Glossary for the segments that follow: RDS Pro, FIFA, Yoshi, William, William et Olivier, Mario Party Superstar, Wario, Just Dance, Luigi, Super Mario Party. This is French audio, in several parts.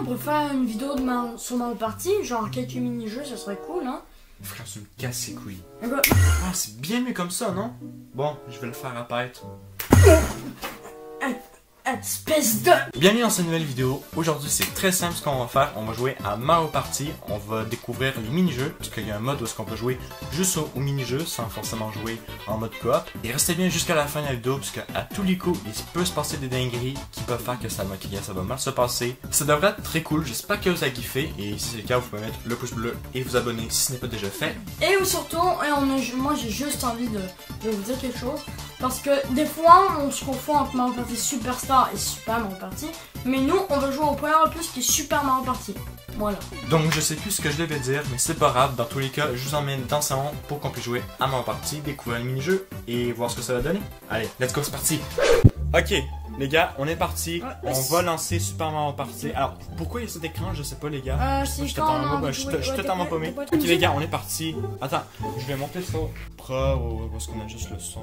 on peut faire une vidéo de sur Mario Party, genre quelques mini-jeux, ça serait cool, hein. Frère, ça me casse les couilles. Quoi? Ah, c'est bien mieux comme ça, non? Bon, je vais le faire apparaître. Espèce de... Bienvenue dans cette nouvelle vidéo. Aujourd'hui, c'est très simple ce qu'on va faire. On va jouer à Mario Party. On va découvrir les mini-jeux, puisqu'il y a un mode où est-ce qu'on peut jouer juste au mini-jeu sans forcément jouer en mode coop. Et restez bien jusqu'à la fin de la vidéo, puisque à tous les coups, il peut se passer des dingueries qui peuvent faire que ça va mal se passer. Ça devrait être très cool. J'espère que vous avez kiffé. Et si c'est le cas, vous pouvez mettre le pouce bleu et vous abonner si ce n'est pas déjà fait. Et surtout, moi j'ai juste envie de vous dire quelque chose. Parce que des fois, on se confond entre Mario Party Superstar et Super Mario Party, mais nous, on va jouer au premier opus qui est Super Mario Party. Voilà. Donc, je sais plus ce que je devais dire, mais c'est pas grave. Dans tous les cas, je vous emmène dans le salon pour qu'on puisse jouer à Mario Party, découvrir le mini-jeu et voir ce que ça va donner. Allez, let's go, c'est parti. Ok, les gars, on est parti. On va lancer Super Mario Party. Alors, pourquoi il y a cet écran? Je sais pas, les gars. Je suis totalement paumé. Ok, les gars, on est parti. Attends, je vais monter ça. Pro, parce qu'on a juste le son.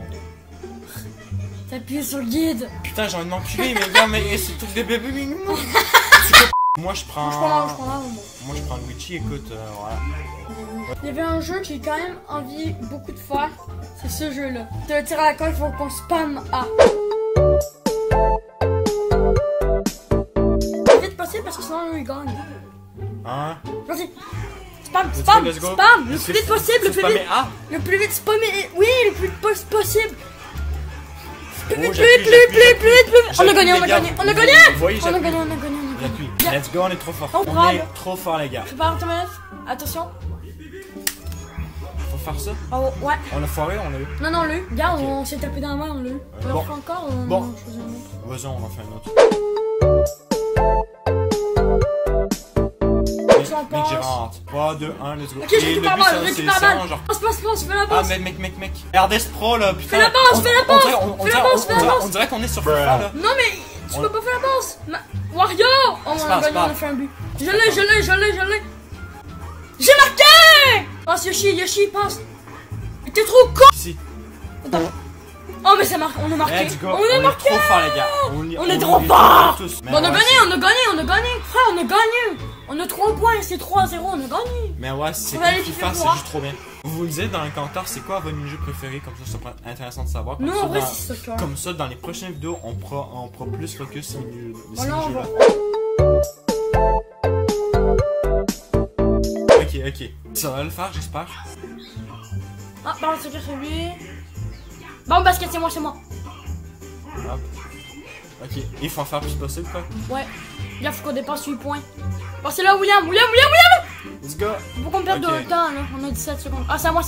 T'appuies sur le guide. Putain, j'ai envie de m'enculer, mais gars, mais c'est le truc des bébés mignons. Moi je prends. Moi je prends Luigi, écoute, voilà. Il y avait un jeu que j'ai quand même envie beaucoup de faire, c'est ce jeu là. T'as le tir à la colle, faut qu'on spam A. Vite passer parce que sinon il gagne. Hein? Vas-y. Spam, spam, le plus vite possible, le plus vite. Le plus vite spammer, oui, le plus vite possible. Plus vite, plus vite! On a gagné, on a gagné, on a gagné! On a gagné, on a gagné, on a gagné! Let's go, on est trop fort! On est trop fort, les gars! Prépare ta manette, attention! Faut faire ça? Oh, ouais! On l'a foiré, on l'a eu? Non, non, on l'a eu! Gars, on s'est tapé dans la main, on l'a eu! On l'a refait encore? Bon! Vas-y, on en fait un autre! 3, 2, 1, let's go! Ok, je récupère balle, je récupère balle! Passe, je fais la passe! Ah, mec! RDS Pro là, putain! Fais la passe! On dirait qu'on est sur FIFA là! Non, mais tu peux pas faire la passe! Wario! Oh, on a gagné, on a fait un but! Je l'ai! J'ai marqué! Passe, Yoshi, passe! Mais t'es trop con! Si! Attends! Oh, mais ça marque, on a marqué! On a marqué! On est trop fort, les gars! On est trop fort! On a gagné! Frère, on a gagné! On a 3 points, c'est 3-0, on a gagné! Mais ouais, c'est FIFA, c'est juste trop bien. Vous me dites dans les commentaires, c'est quoi votre mini-jeu préféré? Comme ça, ça pourrait être intéressant de savoir. Comme non, ça, en vrai, c'est ça. Comme ça, dans les prochaines vidéos, on prend plus focus sur mini-jeux. Ok. Ça va le faire, j'espère. Ah, bah, c'est lui. Bon, basket, c'est moi. Hop. Ok, il faut en faire plus possible, quoi. Ouais. Bien, faut qu'on dépasse 8 points. Bon, c'est là, William! Let's go! Faut qu'on perde de temps, là. On a 17 secondes. Ah, c'est à moi!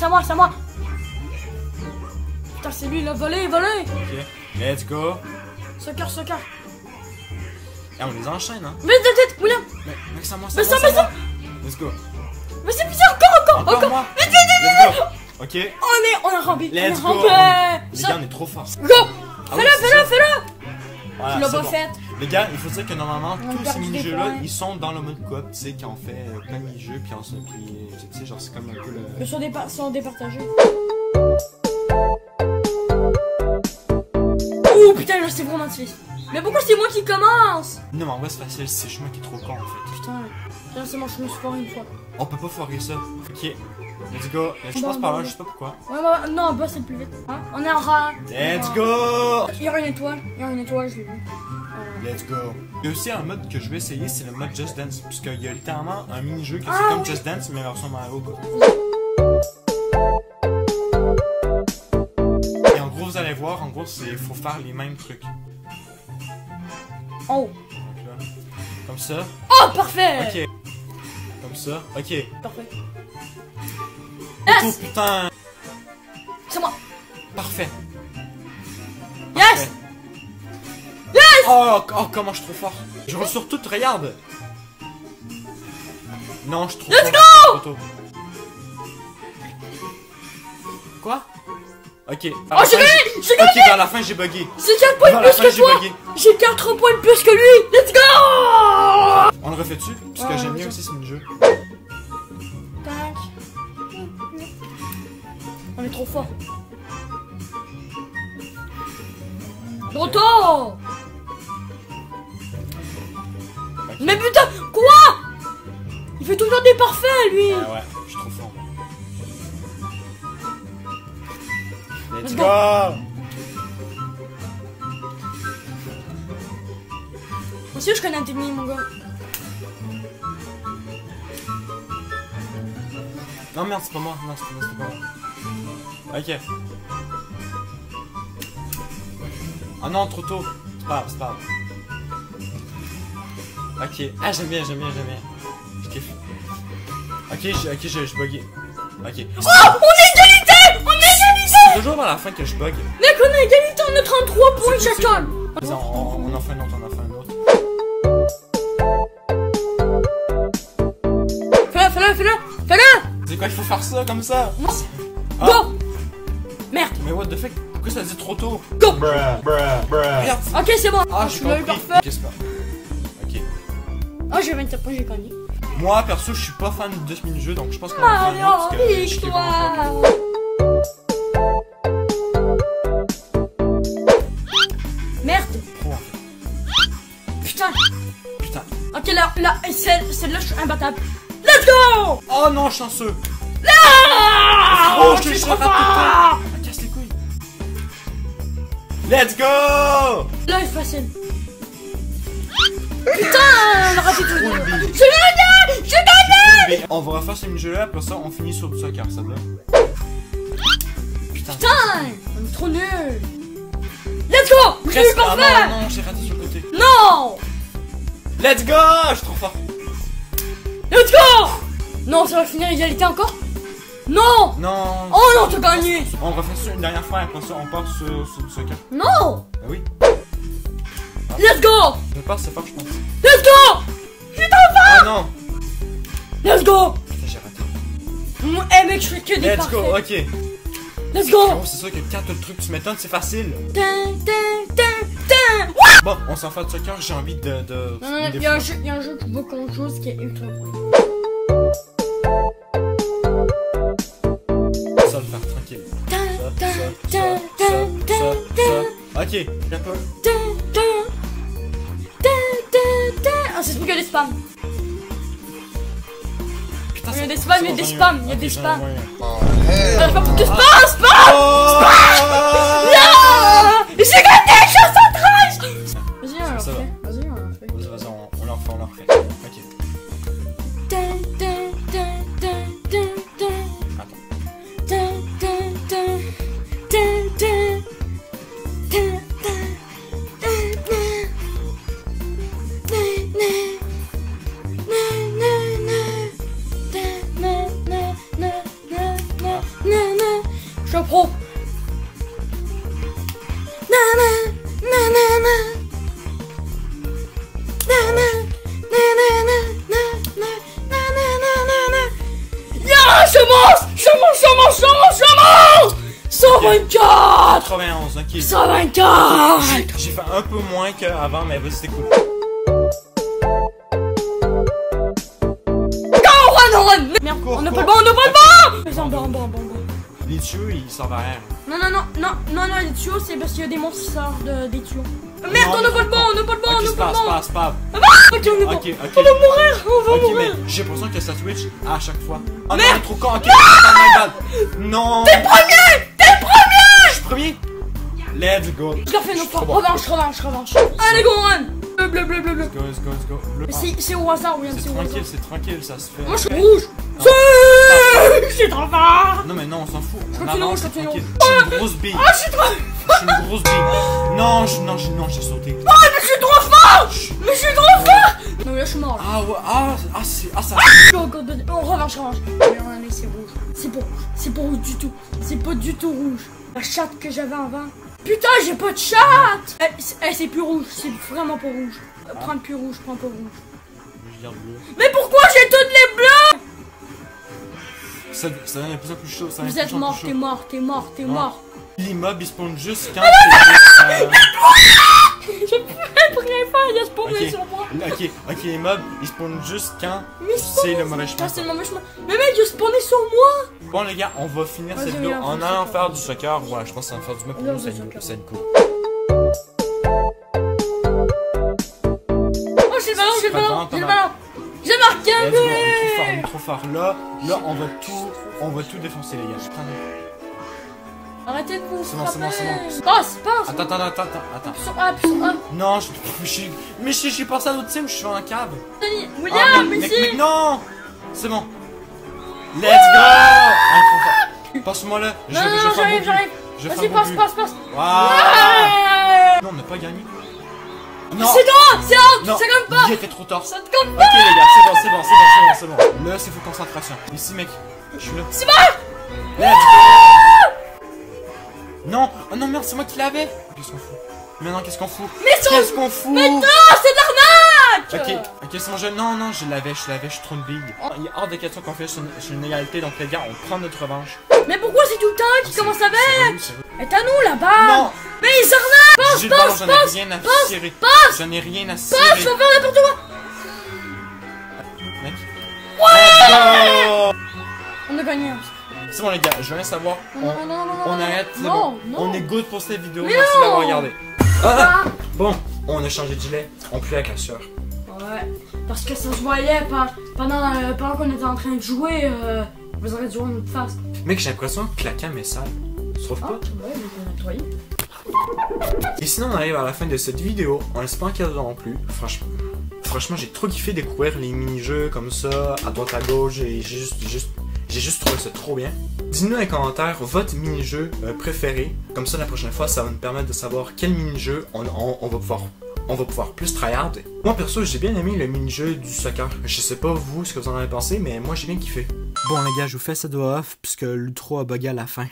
Putain, c'est lui, là. Volé! Ok, let's go! Soccer! Eh, on les enchaîne, hein. Vite, William! Mec, c'est à moi! Let's go! Mais c'est plus encore! Moi. Vite! Ok. On a rampé! Let's go! Les gars, on est trop forts. Go! Fais-le! Voilà, tu l'as pas fait. Les gars, il faut dire que normalement, tous ces mini-jeux là, ils sont dans le mode coop, tu sais, qu'on fait plein de mini-jeux, puis on se. Tu sais, genre, c'est comme un peu le. Mais sont départagés. Ouh putain, là, c'est vraiment difficile. Mais pourquoi c'est moi qui commence? Non, mais en vrai, c'est facile, c'est le chemin qui est trop con en fait. Putain, c'est moi, je me suis foiré une fois. On peut pas foirer ça. Ok. Let's go, je passe par là, je sais pas pourquoi. Ouais, non, bah c'est le plus vite. Hein? On est en rat. Let's go! Il y aura une étoile, je l'ai vu. Let's go. Il y a aussi un mode que je vais essayer, c'est le mode Just Dance, puisqu'il y a littéralement un mini-jeu qui est comme Just Dance, mais version Mario. Et en gros, vous allez voir, il faut faire les mêmes trucs. Oh! Comme ça. Oh, parfait! Ok. Comme ça, ok. Parfait. Yes! Putain! C'est moi! Parfait. Yes! Oh, comment je suis trop fort! Je ressors tout, regarde! Non, je suis trop fort! Let's go! Quoi? Ok. Oh, j'ai gagné! Ok, vers la fin, j'ai bugué. J'ai 4 points de plus que toi! J'ai 4 points de plus que lui! Let's go! On le refait dessus, parce que j'aime bien aussi ce mini-jeu. On est trop fort. Trop tôt. Okay. Mais putain, quoi? Il fait toujours des parfaits, lui. Ah ouais, je suis trop fort. Let's go. Moi aussi, je connais un technique, mon gars. Non, merde, c'est pas moi. Non, c'est pas moi. Ok. Ah non, trop tôt. C'est pas grave, c'est pas grave. Ok, ah j'aime bien. Je kiffe. Ok, je buguais. Ok. Oh, on est égalité. C'est toujours à la fin que je bug. Mec, on est égalité, on a 33 points chacun. On en fait un autre, Fais-le, fais-le. C'est quoi, il faut faire ça comme ça? Ah. Go. Merde. Mais what the fuck? Pourquoi ça dit trop tôt? Go. Merde. Ok, c'est bon. Ah, je l'ai parfait. Qu'est-ce que... Oh, j'ai 24 points, j'ai gagné. Moi perso, je suis pas fan de ce mini-jeu, donc je pense qu'on va faire un autre parce que je t'ai vraiment pas. Merde. Putain. Ok, là, celle-là, je suis imbattable. Let's go. Oh non, chanceux. Là. Oh, je suis trop fort. Casse les couilles. Let's go. Là, il est facile. Putain, on a raté tout. Je l'ai. On va refaire ce mini-jeu là, après ça on finit sur du soccer, ça va. Putain, on est trop nuls. Let's go. Je suis parfait. Ah non, j'ai raté sur le côté. Non. Let's go. Je suis trop fort. Let's go. Non, ça va finir égalité encore. Non. Non. Oh non, t'as gagné. On refait ça une dernière fois, après ça on part sur du soccer. Non. Ah oui. Let's go! Je pars, c'est fort, je pense. Let's go! Je suis trop fort! Ah non! Let's go! Putain, j'ai raté. Eh mec, je fais que des parfaits. Let's go, ok. Let's go! C'est sûr que quand t'as le truc, tu m'étonnes, c'est facile. Bon, on s'en fait de soccer, j'ai envie de... Il y a un jeu qui vaut quelque chose qui est ultra cool. Ça, le faire tranquille. Ça. Ok, y'a pas... Ah, c'est ce qu'il y a des spams. Putain, il y a des spams, il y a des spams. J'arrive pas pour que spam. J'ai gagné, je suis en train. Vas-y, on leur fait. Vas-y, on leur fait. Okay. 124. J'ai fait un peu moins qu'avant, mais vas-y, c'était cool. Go, run. Merde, cours, on n'a pas le bon. Vas-y, bon. Les tuyaux, ils servent à rien. Non, les tuyaux, c'est parce qu'il y a des monstres qui sortent des tuyaux. Merde, on n'a pas le bon. Ok, on va mourir, on va mourir. J'ai l'impression que ça switch à chaque fois. Oh, merde, trop con. Non. T'es le premier. Je suis premier. Let's go! Je refais une autre fois! Revanche! Allez, go, run! Bleu! Let's go! C'est au hasard, William, c'est au hasard! C'est tranquille, ça se fait! Moi, je suis rouge! C'est trop fort! Non, mais non, on s'en fout! Je continue! Je suis une grosse bille! Non, j'ai sauté! Ah, mais je suis trop fort! Non, là, je suis mort! Ah, ouais, ça! Go, revanche! Mais c'est rouge! C'est pas du tout rouge! La chatte que j'avais avant! Putain, j'ai pas de chat. C'est plus rouge, c'est vraiment pas rouge. Prends pas rouge. Je garde bleu. Mais pourquoi j'ai toutes les bleus? Ça donne l'impression plus chaud. Vous êtes mort, t'es mort. L'immeuble il spawn juste quand... Je pourrais pas, il a spawné sur moi. Ok, l'immeuble il spawn juste quand c'est le mauvais chemin. Mais mec, il a spawné sur moi. Bon les gars, on va finir cette vidéo en allant faire du soccer. Ouais, je pense que ça va faire du mieux pour nous, ça va être cool. Oh, j'ai le ballon, J'ai marqué un but. On est trop fort, là on va tout défoncer les gars. Arrêtez de vous frapper. C'est bon. Oh, c'est pas un... Attends. Appuie sur A. Non, je suis passé à l'autre team, je suis un câble. William, mais non. C'est bon. Let's go. Passe-moi là. J'arrive. Vas-y, passe. Non, on n'a pas gagné. Non. C'est droit, c'est out, ça compte pas. Il était trop tard. Ça te compte pas. Ok les gars, c'est bon. Là, c'est full concentration. Ici, mec, je suis là. C'est bon. Let's go. Non, oh non merde, c'est moi qui l'avais. Qu'est-ce qu'on fout? Maintenant, qu'est-ce qu'on fout? Mais non, c'est l'arnaque. Ok, c'est mon jeu. Non, je l'avais, je suis trop une bille. Il est hors des questions qu'on fait, c'est une égalité, donc les gars, on prend notre revanche. Mais pourquoi c'est tout le temps qui commence avec? Et à nous là-bas. Non. Mais ils arnaquent. Passe, j'en ai rien à cirer. Passe, je vais faire n'importe quoi. Mec. Ouais. On a gagné. C'est bon les gars, je veux rien savoir. On arrête, c'est bon. On est good pour cette vidéo, merci d'avoir regardé. Bon, on a changé de gilet, on pue la cassure. Ouais, parce que ça se voyait pendant qu'on était en train de jouer, vous aurez dû voir notre face. Mec, j'ai l'impression que la cam est sale. Tu trouves pas? Ouais, mais nettoyé. Et sinon on arrive à la fin de cette vidéo, on espère qu'elle vous aura plu. Franchement j'ai trop kiffé découvrir les mini-jeux comme ça, à droite à gauche, et j'ai juste trouvé ça trop bien. Dites-nous dans les commentaires votre mini-jeu préféré, comme ça la prochaine fois ça va nous permettre de savoir quel mini-jeu on va pouvoir plus tryhard. Moi perso j'ai bien aimé le mini-jeu du soccer, je sais pas vous ce que vous en avez pensé, mais moi j'ai bien kiffé. Bon les gars, je vous fais cette voix off puisque l'ultra a bugué à la fin.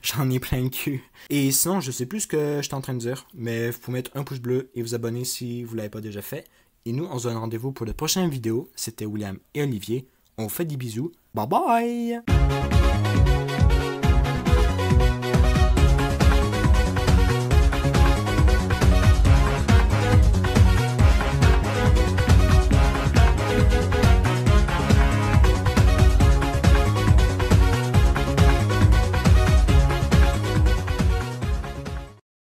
J'en ai plein le cul. Et sinon, je sais plus ce que j'étais en train de dire, mais vous pouvez mettre un pouce bleu et vous abonner si vous ne l'avez pas déjà fait. Et nous, on se donne rendez-vous pour la prochaine vidéo. C'était William et Olivier. On vous fait des bisous. Bye bye!